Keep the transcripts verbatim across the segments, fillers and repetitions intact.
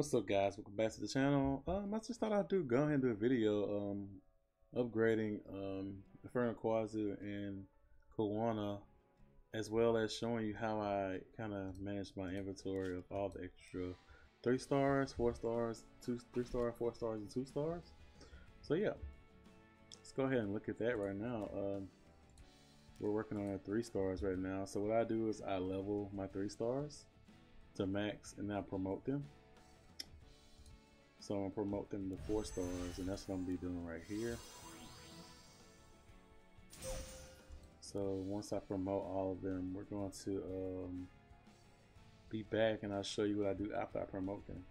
What's up, guys? Welcome back to the channel. Um, I just thought I'd do go ahead and do a video um, upgrading um, Inferno Kawazu and Kawana, as well as showing you how I kind of manage my inventory of all the extra three stars, four stars, two, three star, four stars, and two stars. So yeah, let's go ahead and look at that right now. Um, we're working on our three stars right now. So what I do is I level my three stars to max, and I promote them. So I'm gonna promote them to four stars, and that's what I'm gonna be doing right here. So once I promote all of them, we're going to um, be back, and I'll show you what I do after I promote them.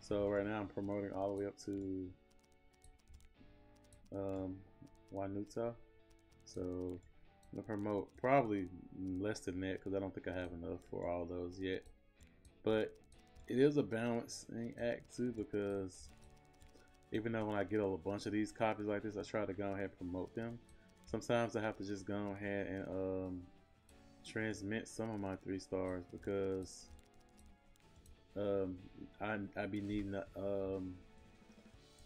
So right now I'm promoting all the way up to um, Wanuta. So I'm gonna promote probably less than that because I don't think I have enough for all those yet. But it is a balancing act too, because even though when I get a bunch of these copies like this, I try to go ahead and promote them. Sometimes I have to just go ahead and um, transmit some of my three stars because um, I, I be needing the, um,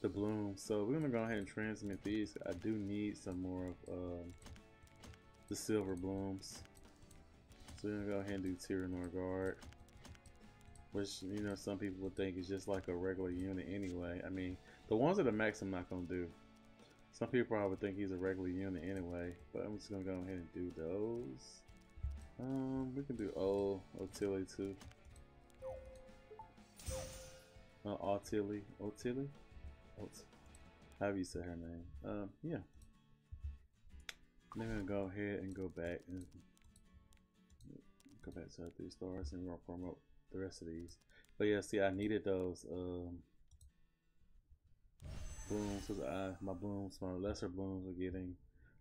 the bloom. So we're gonna go ahead and transmit these. I do need some more of um, the silver blooms. So we're gonna go ahead and do Tyranor Guard, which, you know, some people would think is just like a regular unit anyway. I mean, the ones that are max I'm not going to do. Some people probably think he's a regular unit anyway, but I'm just going to go ahead and do those. Um, we can do old Otillie too. Uh, Otillie, Otillie? Ot How do you say her name? Um, yeah. Then I'm going to go ahead and go back and go back to our three stars, and we're going to promote the rest of these. But yeah, see, I needed those um, blooms because I my blooms, my lesser blooms are getting,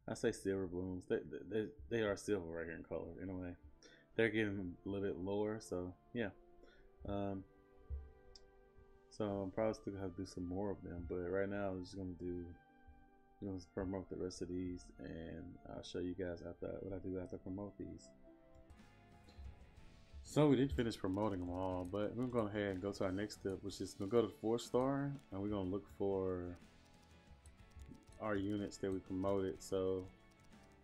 I say silver blooms, they, they, they are silver right here in color anyway. They're getting a little bit lower, so yeah. Um, so I'm probably still gonna have to do some more of them, but right now I'm just gonna do, you know, promote the rest of these, and I'll show you guys after what I do after I promote these. So we did finish promoting them all, but we're going to go ahead and go to our next step, which is going to go to four star, and we're going to look for our units that we promoted. So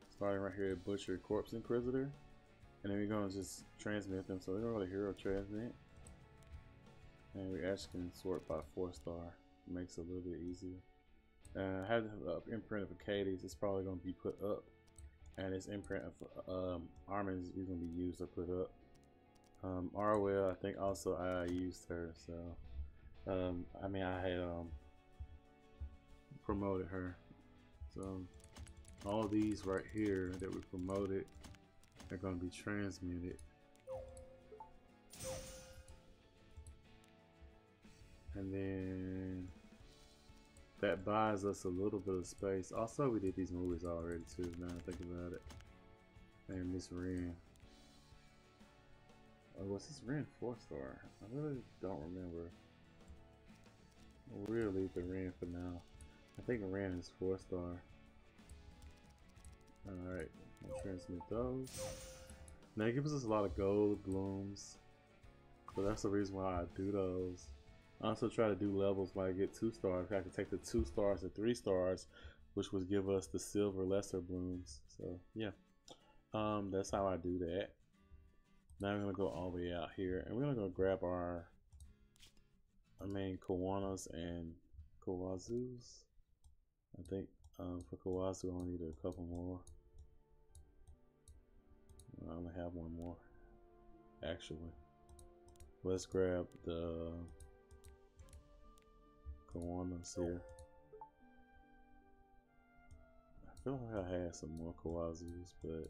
starting right here at Butcher Corpse Inquisitor, and then we're going to just transmit them. So we're going to go to Hero Transmit, and we actually can sort by four star. It makes it a little bit easier. Uh, I have an imprint of Acadies. It's probably going to be put up, and this imprint of um, Armin is going to be used or put up. Um, Arwell, I think also I used her, so um, I mean I had um, promoted her. So all these right here that we promoted are going to be transmuted, and then that buys us a little bit of space. Also, we did these movies already too, now I think about it, and Miss Wren. Oh, was this Wren four star? I really don't remember. We'll leave the Wren for now. I think Wren is four star. Alright, I'll transmit those. Now it gives us a lot of gold blooms, so that's the reason why I do those. I also try to do levels where I get two stars. I can take the two stars to three stars, which would give us the silver lesser blooms. So yeah, um, that's how I do that. Now we're gonna go all the way out here, and we're gonna go grab our, I mean, Kawanas and Kawazus. I think um, for Kawazu, I need a couple more. I only have one more, actually. Let's grab the Kawanas here. I feel like I had some more Kawazus, but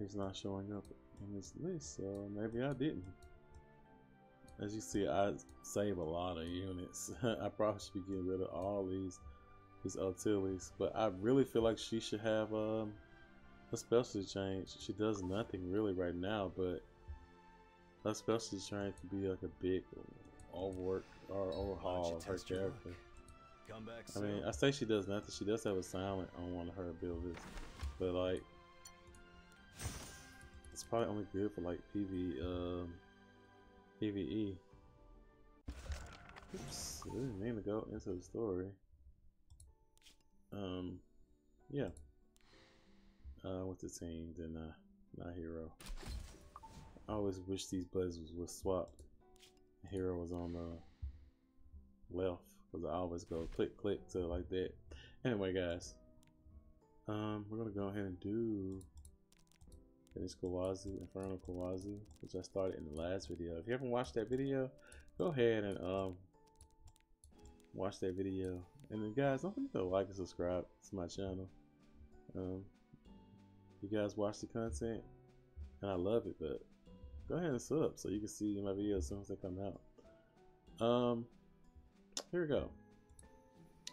he's not showing up in this list, so maybe I didn't. As you see, I save a lot of units. I probably should be getting rid of all these these Otillies, but I really feel like she should have um, a specialty change. She does nothing really right now, but a specialty change could be like a big overwork or overhaul of her character. Come back soon. I mean, I say she does nothing. She does have a silent on one of her abilities, but like, it's probably only good for like P V, um, P V E. Oops, I didn't mean to go into the story. Um, yeah. Uh, with the team, then uh, not hero. I always wish these buds was, was swapped. Hero was on the left, because I always go click, click to like that. Anyway, guys, um, we're gonna go ahead and do finish Kawazu, Inferno Kawazu, which I started in the last video. If you haven't watched that video, go ahead and um watch that video. And then, guys, don't forget to like and subscribe to my channel. Um, you guys watch the content, and I love it, but go ahead and sub so you can see my videos as soon as they come out. Um, here we go.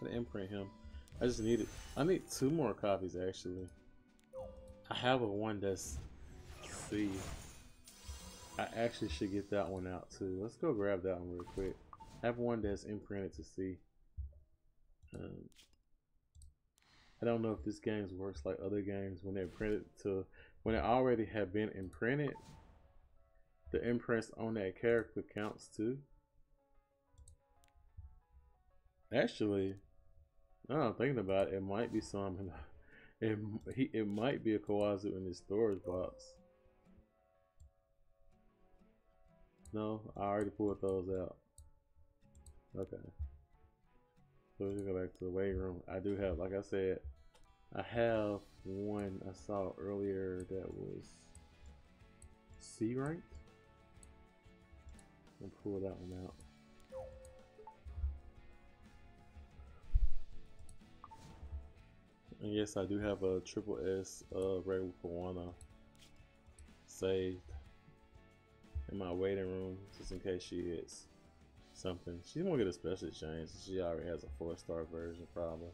I'm gonna imprint him. I just need it. I need two more copies actually. I have a one that's C. I actually should get that one out too. Let's go grab that one real quick. I have one that's imprinted to C. Um, I don't know if this game works like other games when they're printed to when it already have been imprinted. The imprints on that character counts too. Actually, now I'm thinking about it, it might be some. It he it might be a Kawazu in his storage box. No, I already pulled those out. Okay, so we go back to the weight room. I do have, like I said, I have one I saw earlier that was C ranked. And pull that one out. And yes, I do have a triple S uh, Ravi Kawazu saved in my waiting room just in case she hits something. She won't get a special chance. She already has a four-star version probably,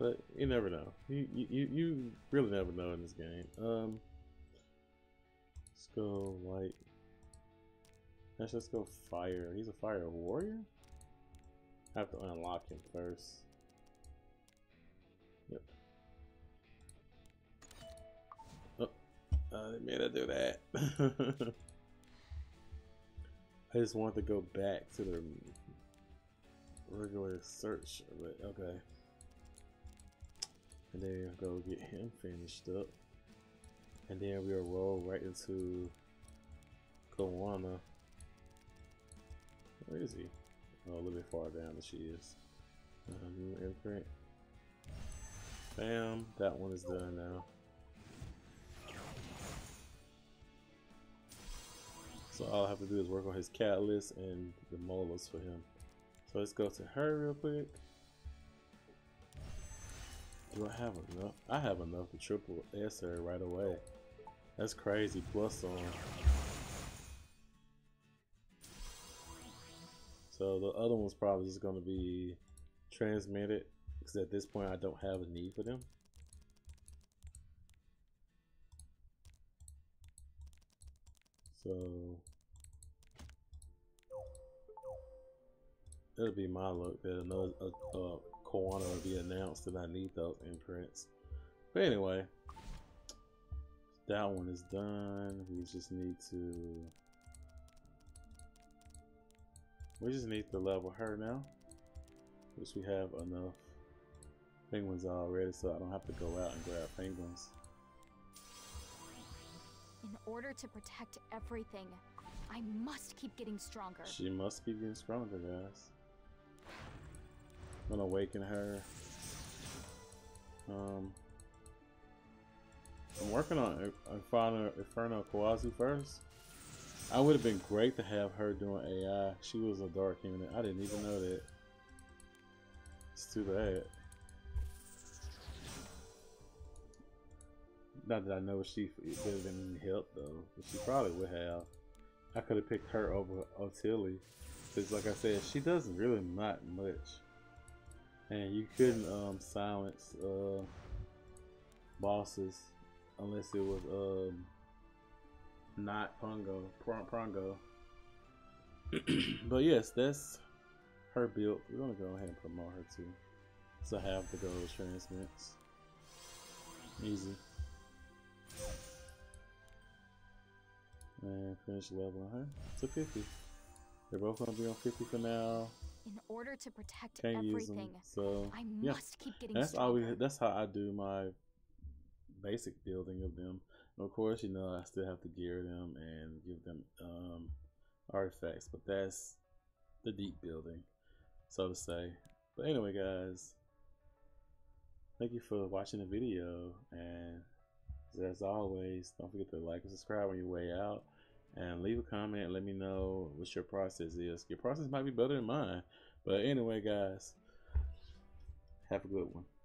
but you never know. You you you really never know in this game. Um, let's go light. Let's just go fire. He's a fire warrior? I have to unlock him first. Yep. Oh, I didn't mean to do that. I just wanted to go back to the regular search, but okay. And then go get him finished up. And then we'll roll right into Kawana. Where is he? Oh, a little bit far down than she is. Uh, new imprint. Bam! That one is done now. So all I have to do is work on his catalyst and the molars for him. So let's go to her real quick. Do I have enough? I have enough to triple S her right away. That's crazy. Plus on. So the other one's probably just going to be transmitted because at this point I don't have a need for them. So it'll be my luck that another uh, uh, Kawana will be announced that I need those imprints. But anyway, that one is done. We just need to. We just need to level her now, which we have enough penguins already, so I don't have to go out and grab penguins. In order to protect everything, I must keep getting stronger. She must keep getting stronger, guys. I'm gonna awaken her. Um, I'm working on Inferno, Inferno Kawazu first. I would have been great to have her doing A I. She was a dark unit. I didn't even know that. It's too bad. Not that I know she could have been help though. But she probably would have. I could have picked her over Otillie. Because like I said, she does really not much. And you couldn't um, silence uh, bosses unless it was... Um, Not Pongo, Prongo. But yes, that's her build. We're gonna go ahead and promote her too. So I have to go to transmits. Easy. And finish leveling her to fifty. They're both gonna be on fifty for now. in order to protect Can't everything. Them, so I yeah. must keep getting. And that's stronger. always that's how I do my basic building of them. And of course, you know, I still have to gear them and give them um, artifacts, but that's the deep building, so to say. But anyway, guys, thank you for watching the video, and as always, don't forget to like and subscribe on your way out, and leave a comment and let me know what your process is. Your process might be better than mine, but anyway, guys, have a good one.